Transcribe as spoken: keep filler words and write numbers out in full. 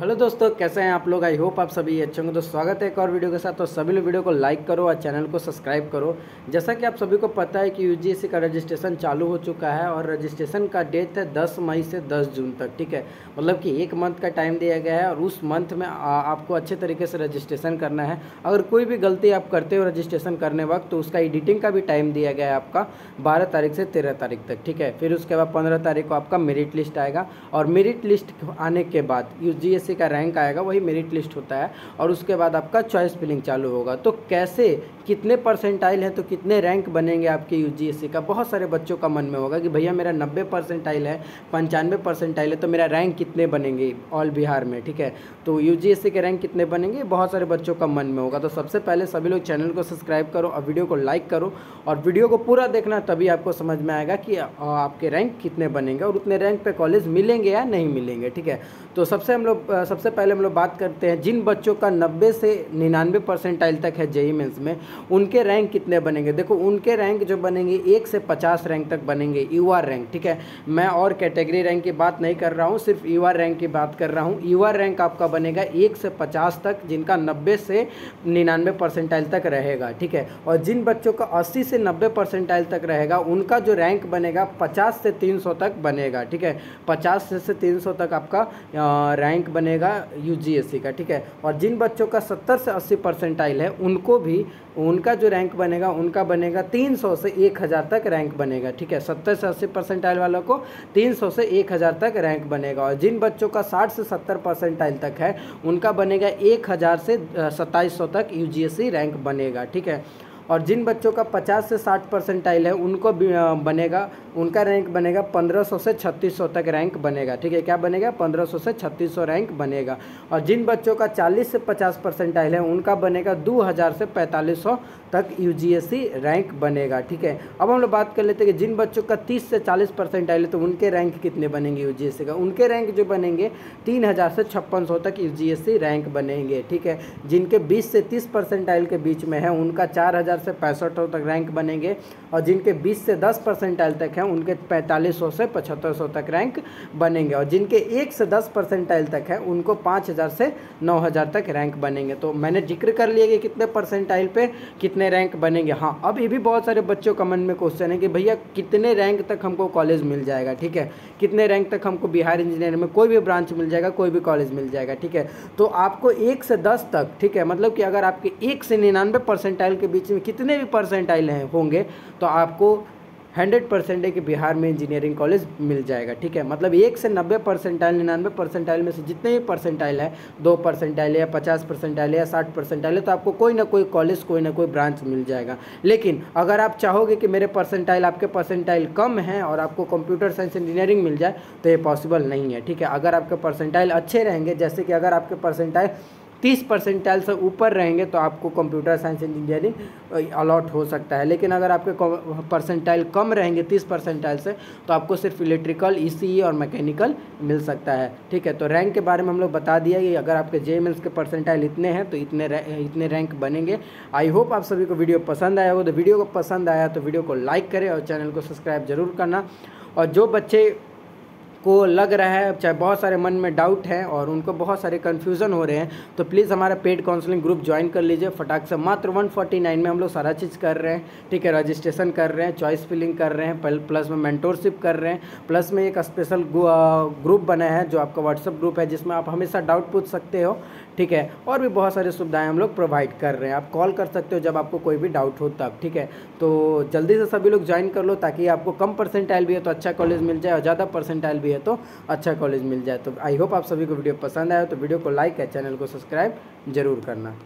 Hello दोस्तों, कैसे हैं आप लोग। आई होप आप सभी अच्छे होंगे। तो स्वागत है एक और वीडियो के साथ। तो सभी लोग वीडियो को लाइक करो और चैनल को सब्सक्राइब करो। जैसा कि आप सभी को पता है कि यूजीएसी का रजिस्ट्रेशन चालू हो चुका है और रजिस्ट्रेशन का डेट है दस मई से दस जून तक। ठीक है, मतलब कि एक मंथ का टाइम दिया गया है और उस मंथ में आपको अच्छे तरीके से रजिस्ट्रेशन करना है। अगर कोई भी गलती आप करते हो रजिस्ट्रेशन करने वक्त तो उसका एडिटिंग का भी टाइम दिया गया है आपका बारह तारीख से तेरह तारीख तक। ठीक है, फिर उसके बाद पंद्रह तारीख को आपका मेरिट लिस्ट आएगा और मेरिट लिस्ट आने के बाद यूजीएसी का रैंक आएगा, वही मेरिट लिस्ट होता है। और उसके बाद आपका चॉइस फिलिंग चालू होगा। तो कैसे, कितने परसेंटाइल है तो कितने रैंक बनेंगे आपके यूजीएसी का, बहुत सारे बच्चों का मन में होगा कि भैया मेरा नब्बे परसेंटाइल है, पंचानवे परसेंटाइल है, तो मेरा रैंक कितने बनेंगे ऑल बिहार में। ठीक है, तो यूजीएसी के रैंक कितने बनेंगे बहुत सारे बच्चों का मन में होगा। तो सबसे पहले सभी लोग चैनल को सब्सक्राइब करो और वीडियो को लाइक करो और वीडियो को पूरा देखना, तभी आपको समझ में आएगा कि आपके रैंक कितने बनेंगे और उतने रैंक पर कॉलेज मिलेंगे या नहीं मिलेंगे। ठीक है, तो सबसे हम लोग सबसे पहले हम लोग बात करते हैं जिन बच्चों का नब्बे से निन्यानवे परसेंटाइल तक है जेईई मेंस में, उनके रैंक कितने बनेंगे। देखो, उनके रैंक जो बनेंगे एक से पचास रैंक तक बनेंगे, यूआर रैंक। ठीक है, मैं और कैटेगरी रैंक की बात नहीं कर रहा हूँ, सिर्फ यूआर रैंक की बात कर रहा हूँ। यूआर रैंक आपका बनेगा एक से पचास तक, जिनका नब्बे से निन्यानवे परसेंटाइल तक रहेगा। ठीक है, और जिन बच्चों का अस्सी से नब्बे परसेंटाइल तक रहेगा उनका जो रैंक बनेगा पचास से तीन सौ तक बनेगा। ठीक है, पचास से तीन सौ तक आपका रैंक बनेगा यूजीएसी का। ठीक है, और जिन बच्चों का सत्तर से अस्सी परसेंटाइल है उनको भी, उनका जो रैंक बनेगा उनका बनेगा तीन सौ से एक हज़ार तक रैंक बनेगा। ठीक है, सत्तर से अस्सी परसेंटाइल वालों को तीन सौ से एक हज़ार तक रैंक बनेगा। और जिन बच्चों का साठ से सत्तर परसेंटाइल तक है उनका बनेगा एक हज़ार से सत्ताईस सौ तक यूजीएसी रैंक बनेगा। ठीक है, और जिन बच्चों का पचास से साठ परसेंटाइल है उनको बनेगा, उनका रैंक बनेगा पंद्रह सौ से छत्तीस सौ तक रैंक बनेगा। ठीक है, क्या बनेगा, पंद्रह सौ से छत्तीस सौ रैंक बनेगा। और जिन बच्चों का चालीस से पचास परसेंटाइल है उनका बनेगा दो हज़ार से पैंतालीस सौ तक यूजीएसी रैंक बनेगा। ठीक है, अब हम लोग बात कर लेते हैं कि जिन बच्चों का तीस से चालीस परसेंटाइल है तो उनके रैंक कितने बनेंगे यूजीएसी का। उनके रैंक जो बनेंगे तीन हज़ार से छप्पन सौ तक यूजीएसी रैंक बनेंगे। ठीक है, जिनके बीस से तीस परसेंटाइल के बीच में है उनका चार हज़ार से पैंसठ सौ तक रैंक बनेंगे। और जिनके बीस से दस परसेंटाइल तक हैं उनके पैंतालीस सौ से पचहत्तर सौ तक रैंक बनेंगे। और जिनके एक से दस परसेंटाइल तक है उनको पाँच हज़ार से नौ हज़ार तक रैंक बनेंगे। तो मैंने जिक्र कर लिया कि कितने परसेंटाइल पे कितने रैंक बनेंगे। हाँ, अब ये भी बहुत सारे बच्चों का मन में क्वेश्चन है कि भैया कितने रैंक तक हमको कॉलेज मिल जाएगा। ठीक है, कितने रैंक तक हमको बिहार इंजीनियरिंग में कोई भी ब्रांच मिल जाएगा, कोई भी कॉलेज मिल जाएगा। ठीक है, तो आपको एक से दस तक, ठीक है, मतलब कि अगर आपके एक से निन्यानवे परसेंटाइल के बीच में कितने भी परसेंटाइल हैं होंगे तो आपको हंड्रेड परसेंट है कि बिहार में इंजीनियरिंग कॉलेज मिल जाएगा। ठीक है, मतलब एक से नब्बे परसेंटाइल निन्यानवे परसेंटाइल में से जितने भी परसेंटाइल है, दो परसेंटाइल या पचास परसेंटाइल या साठ परसेंटाइल है, तो आपको कोई ना कोई कॉलेज, कोई ना कोई ब्रांच मिल जाएगा। लेकिन अगर आप चाहोगे कि मेरे परसेंटाइल, आपके परसेंटाइल कम हैं और आपको कंप्यूटर साइंस इंजीनियरिंग मिल जाए तो ये पॉसिबल नहीं है। ठीक है, अगर आपके परसेंटाइल अच्छे रहेंगे, जैसे कि अगर आपके परसेंटाइल तीस परसेंटाइल से ऊपर रहेंगे तो आपको कंप्यूटर साइंस इंजीनियरिंग अलॉट हो सकता है। लेकिन अगर आपके परसेंटाइल कम रहेंगे तीस परसेंटाइल से, तो आपको सिर्फ इलेक्ट्रिकल, ई सी ई और मैकेनिकल मिल सकता है। ठीक है, तो रैंक के बारे में हम लोग बता दिया कि अगर आपके जेईई मेंस के परसेंटाइल इतने हैं तो इतने इतने रैंक बनेंगे। आई होप आप सभी को वीडियो पसंद आया हो। तो वीडियो को पसंद आया तो वीडियो को लाइक करें और चैनल को सब्सक्राइब जरूर करना। और जो बच्चे को लग रहा है, चाहे बहुत सारे मन में डाउट है और उनको बहुत सारे कन्फ्यूज़न हो रहे हैं, तो प्लीज़ हमारा पेड काउंसलिंग ग्रुप ज्वाइन कर लीजिए फटाक से। मात्र एक सौ उनचास में हम लोग सारा चीज़ कर रहे हैं। ठीक है, रजिस्ट्रेशन कर रहे हैं, चॉइस फिलिंग कर रहे हैं, प्लस में मेंटोरशिप कर रहे हैं, प्लस में एक स्पेशल ग्रुप बना है जो आपका व्हाट्सअप ग्रुप है, जिसमें आप हमेशा डाउट पूछ सकते हो। ठीक है, और भी बहुत सारी सुविधाएँ हम लोग प्रोवाइड कर रहे हैं। आप कॉल कर सकते हो जब आपको कोई भी डाउट हो तब। ठीक है, तो जल्दी से सभी लोग ज्वाइन कर लो ताकि आपको कम परसेंटाइल भी है तो अच्छा कॉलेज मिल जाए और ज़्यादा परसेंटाइल भी तो अच्छा कॉलेज मिल जाए। तो आई होप आप सभी को वीडियो पसंद आया। तो वीडियो को लाइक या चैनल को सब्सक्राइब जरूर करना।